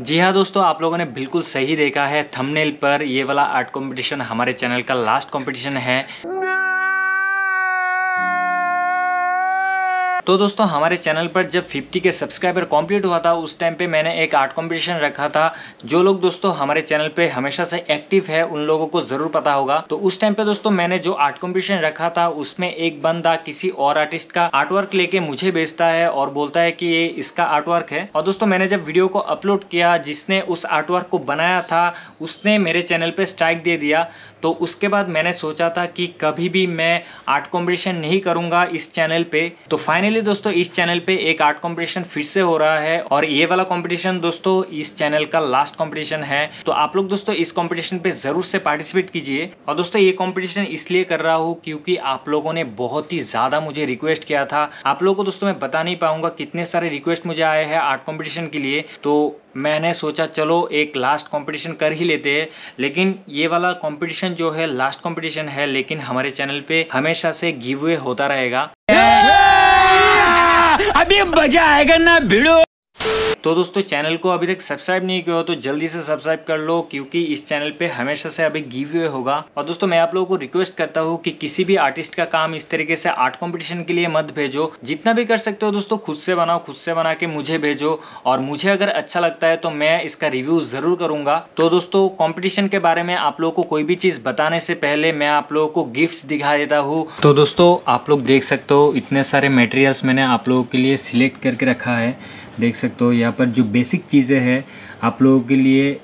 जी हाँ दोस्तों, आप लोगों ने बिल्कुल सही देखा है। थंबनेल पर ये वाला आर्ट कंपटीशन हमारे चैनल का लास्ट कंपटीशन है। तो दोस्तों हमारे चैनल पर जब 50 के सब्सक्राइबर कंप्लीट हुआ था उस टाइम पे मैंने एक आर्ट कंपटीशन रखा था। जो लोग दोस्तों हमारे चैनल पे हमेशा से एक्टिव है उन लोगों को जरूर पता होगा। तो उस टाइम पे दोस्तों मैंने जो आर्ट कंपटीशन रखा था उसमें एक बंदा किसी और आर्टिस्ट का आर्ट वर्क लेके मुझे भेजता है और बोलता है कि ये इसका आर्ट वर्क है। और दोस्तों मैंने जब वीडियो को अपलोड किया, जिसने उस आर्ट वर्क को बनाया था उसने मेरे चैनल पर स्ट्राइक दे दिया। तो उसके बाद मैंने सोचा था कि कभी भी मैं आर्ट कॉम्पिटिशन नहीं करूँगा इस चैनल पर। तो फाइनली दोस्तों इस चैनल पे एक आर्ट कंपटीशन फिर से हो रहा है और ये वाला कंपटीशन दोस्तों इस चैनल का लास्ट कंपटीशन है। तो आप लोग दोस्तों इस कंपटीशन पे जरूर से पार्टिसिपेट कीजिए। और दोस्तों ये कंपटीशन इसलिए कर रहा हूँ क्योंकि आप लोगों ने बहुत ही ज्यादा मुझे रिक्वेस्ट किया था। आप लोगों को दोस्तों मैं बता नहीं पाऊंगा कितने सारे रिक्वेस्ट मुझे आए हैं आर्ट कॉम्पिटिशन के लिए। तो मैंने सोचा चलो एक लास्ट कंपटीशन कर ही लेते हैं। लेकिन ये वाला कंपटीशन जो है लास्ट कंपटीशन है, लेकिन हमारे चैनल पे हमेशा से गिव अवे होता रहेगा। अभी मजा आएगा ना भिड़ो। तो दोस्तों चैनल को अभी तक सब्सक्राइब नहीं किया हो तो जल्दी से सब्सक्राइब कर लो, क्योंकि इस चैनल पे हमेशा से अभी गिव अवे होगा। और दोस्तों मैं आप लोगों को रिक्वेस्ट करता हूँ कि किसी भी आर्टिस्ट का काम इस तरीके से आर्ट कंपटीशन के लिए मत भेजो। जितना भी कर सकते हो दोस्तों खुद से बनाओ, खुद से बना के मुझे भेजो और मुझे अगर अच्छा लगता है तो मैं इसका रिव्यू जरूर करूंगा। तो दोस्तों कॉम्पिटिशन के बारे में आप लोगों को कोई भी चीज बताने से पहले मैं आप लोगों को गिफ्ट दिखा देता हूँ। तो दोस्तों आप लोग देख सकते हो इतने सारे मटेरियल्स मैंने आप लोगों के लिए सिलेक्ट करके रखा है। देख सकते हो यहाँ पर जो बेसिक चीज़ें हैं आप लोगों के लिए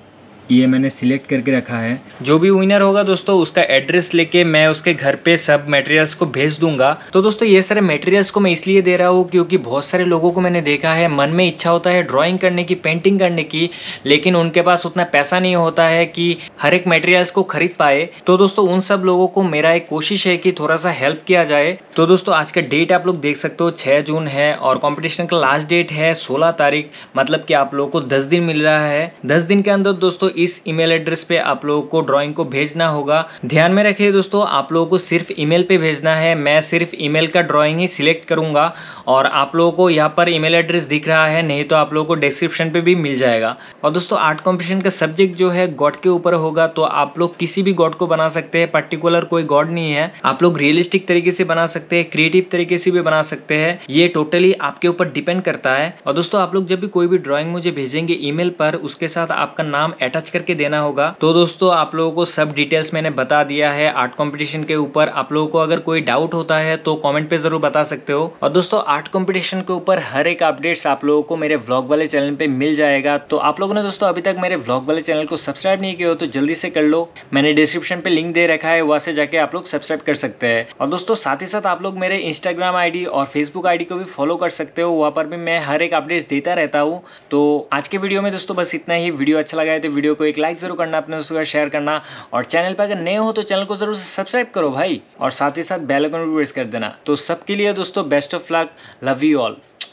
ये मैंने सिलेक्ट करके रखा है। जो भी विनर होगा दोस्तों उसका एड्रेस लेके मैं उसके घर पे सब मटेरियल्स को भेज दूंगा। तो दोस्तों ये सारे मटेरियल्स को मैं इसलिए दे रहा हूँ क्योंकि बहुत सारे लोगों को मैंने देखा है मन में इच्छा होता है ड्राइंग करने की, पेंटिंग करने की, लेकिन उनके पास उतना पैसा नहीं होता है कि हर एक मटेरियल्स को खरीद पाए। तो दोस्तों उन सब लोगों को मेरा एक कोशिश है कि थोड़ा सा हेल्प किया जाए। तो दोस्तों आज का डेट आप लोग देख सकते हो 6 जून है और कॉम्पिटिशन का लास्ट डेट है 16 तारीख, मतलब कि आप लोगों को 10 दिन मिल रहा है। 10 दिन के अंदर दोस्तों इस ईमेल एड्रेस पे आप लोगों को ड्राइंग को भेजना होगा। ध्यान में रखिए दोस्तों आप लोगों को सिर्फ ईमेल पे भेजना है। मैं सिर्फ ईमेल का ड्राइंग ही सिलेक्ट करूंगा और आप लोगों को यहाँ पर ईमेल एड्रेस दिख रहा है, नहीं तो आप लोगों को डिस्क्रिप्शन पे भी मिल जाएगा। और दोस्तों आर्ट कॉम्पिटिशन का सब्जेक्ट जो है गॉड के ऊपर होगा, तो आप लोग किसी भी गॉड को बना सकते हैं, पर्टिकुलर कोई गॉड नहीं है। आप लोग रियलिस्टिक तरीके से बना सकते हैं, क्रिएटिव तरीके से भी बना सकते हैं, ये टोटली आपके ऊपर डिपेंड करता है। और दोस्तों आप लोग जब भी कोई भी ड्राइंग मुझे भेजेंगे ईमेल पर उसके साथ आपका नाम अटैच करके देना होगा। तो दोस्तों आप लोगों को सब डिटेल्स मैंने बता दिया है आर्ट कंपटीशन के ऊपर। आप लोगों को अगर कोई डाउट होता है तो कमेंट पे जरूर बता सकते हो। और दोस्तों आर्ट कंपटीशन के ऊपर हर एक अपडेट्स आप लोगों को मेरे व्लॉग वाले चैनल पे मिल जाएगा। तो आप लोगों ने दोस्तों अभी तक मेरे व्लॉग वाले चैनल को सब्सक्राइब नहीं किया हो तो जल्दी से कर लो। मैंने डिस्क्रिप्शन पे लिंक दे रखा है, वहां से जाके आप लोग सब्सक्राइब कर सकते हैं। और दोस्तों साथ ही साथ आप लोग मेरे इंस्टाग्राम ID और फेसबुक ID को भी फॉलो कर सकते हो, वहाँ पर भी मैं हर एक अपडेट्स देता रहता हूँ। तो आज के वीडियो में दोस्तों बस इतना ही। वीडियो अच्छा लगा है तो वीडियो को एक लाइक जरूर करना, अपने दोस्तों का शेयर करना, और चैनल पर अगर नए हो तो चैनल को जरूर सब्सक्राइब करो भाई, और साथ ही साथ बेल आइकन भी प्रेस कर देना। तो सबके लिए दोस्तों best of luck, love you all.